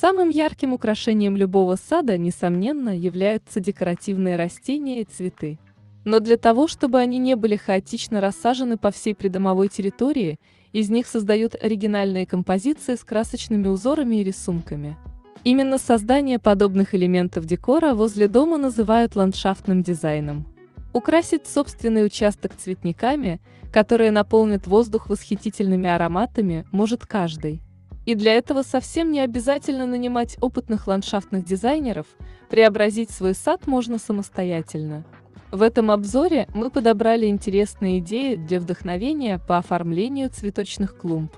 Самым ярким украшением любого сада, несомненно, являются декоративные растения и цветы. Но для того, чтобы они не были хаотично рассажены по всей придомовой территории, из них создают оригинальные композиции с красочными узорами и рисунками. Именно создание подобных элементов декора возле дома называют ландшафтным дизайном. Украсить собственный участок цветниками, которые наполнят воздух восхитительными ароматами, может каждый. И для этого совсем не обязательно нанимать опытных ландшафтных дизайнеров, преобразить свой сад можно самостоятельно. В этом обзоре мы подобрали интересные идеи для вдохновения по оформлению цветочных клумб.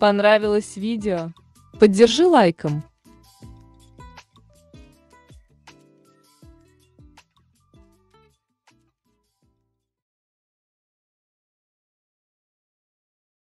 Понравилось видео? Поддержи лайком.